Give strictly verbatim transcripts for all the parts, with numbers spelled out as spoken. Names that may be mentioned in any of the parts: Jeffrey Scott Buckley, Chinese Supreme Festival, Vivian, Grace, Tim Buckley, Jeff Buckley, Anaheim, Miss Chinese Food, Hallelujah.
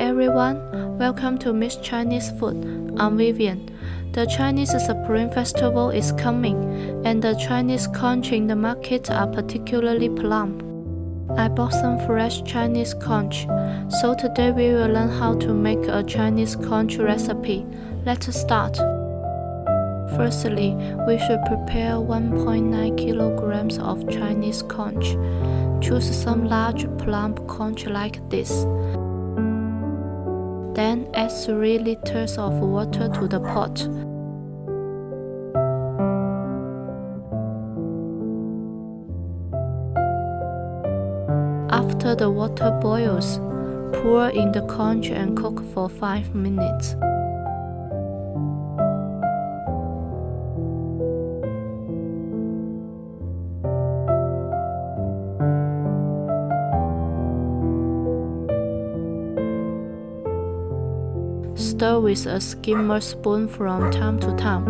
everyone, welcome to Miss Chinese Food. I'm Vivian. The Chinese Supreme Festival is coming, and the Chinese conch in the market are particularly plump. I bought some fresh Chinese conch, so today we will learn how to make a Chinese conch recipe. Let's start. Firstly, we should prepare one point nine kilograms of Chinese conch. Choose some large plump conch like this. Then add three liters of water to the pot. After the water boils, pour in the conch and cook for five minutes. Stir with a skimmer spoon from time to time.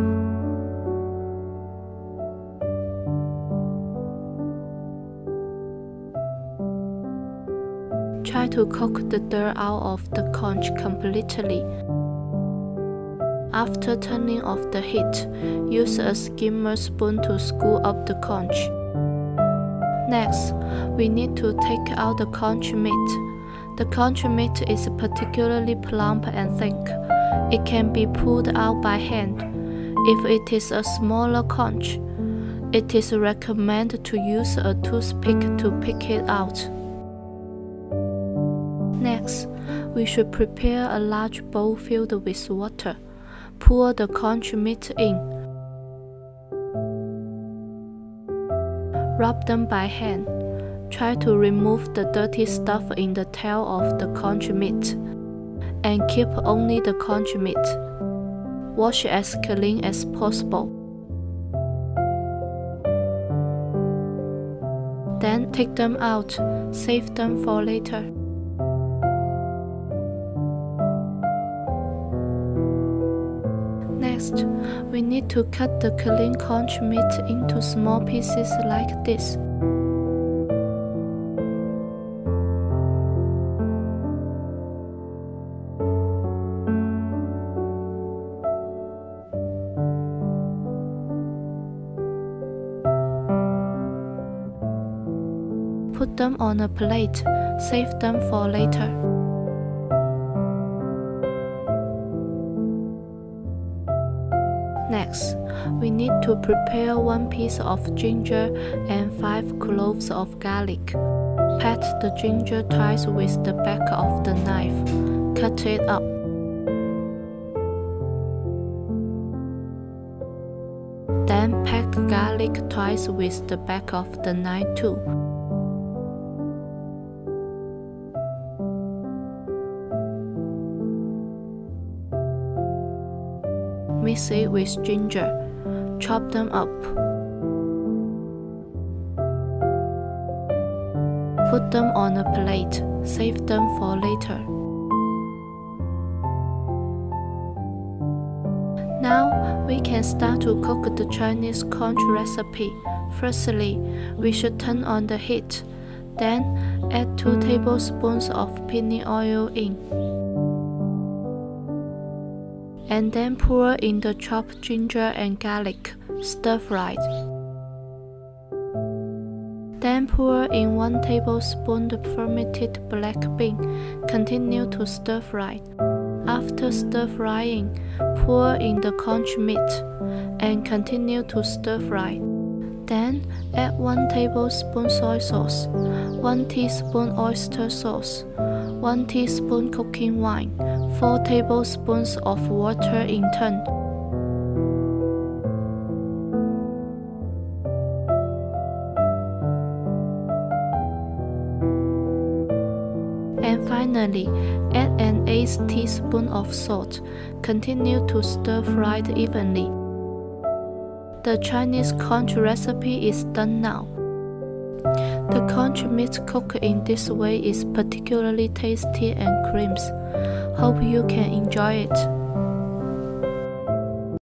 Try to cook the dirt out of the conch completely. After turning off the heat, use a skimmer spoon to scoop up the conch. Next, we need to take out the conch meat. The conch meat is particularly plump and thick. It can be pulled out by hand. If it is a smaller conch, it is recommended to use a toothpick to pick it out. Next, we should prepare a large bowl filled with water. Pour the conch meat in. Rub them by hand. Try to remove the dirty stuff in the tail of the conch meat, and keep only the conch meat. Wash as clean as possible. Then take them out, save them for later. Next, we need to cut the clean conch meat into small pieces like this. Put them on a plate, save them for later. Next, we need to prepare one piece of ginger and five cloves of garlic. Pat the ginger twice with the back of the knife. Cut it up. Then pat garlic twice with the back of the knife too. Mix it with ginger. Chop them up. Put them on a plate. Save them for later. Now we can start to cook the Chinese conch recipe. Firstly, we should turn on the heat. Then add two tablespoons of pinning oil in. And then pour in the chopped ginger and garlic, stir-fried. Then pour in one tablespoon the fermented black bean, continue to stir-fry. After stir-frying, pour in the conch meat, and continue to stir-fry. Then add one tablespoon soy sauce, one teaspoon oyster sauce, one teaspoon cooking wine, four tablespoons of water in turn. And finally, add an eighth teaspoon of salt. Continue to stir fry evenly. The Chinese conch recipe is done now. The conch meat cooked in this way is particularly tasty and creamy. Hope you can enjoy it.